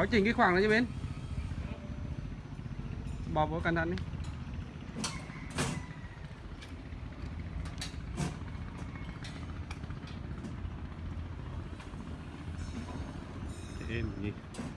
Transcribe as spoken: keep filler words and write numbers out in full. Có chỉnh cái khoảng đó cho bên. Bò vô cẩn thận đi. Êm nhỉ.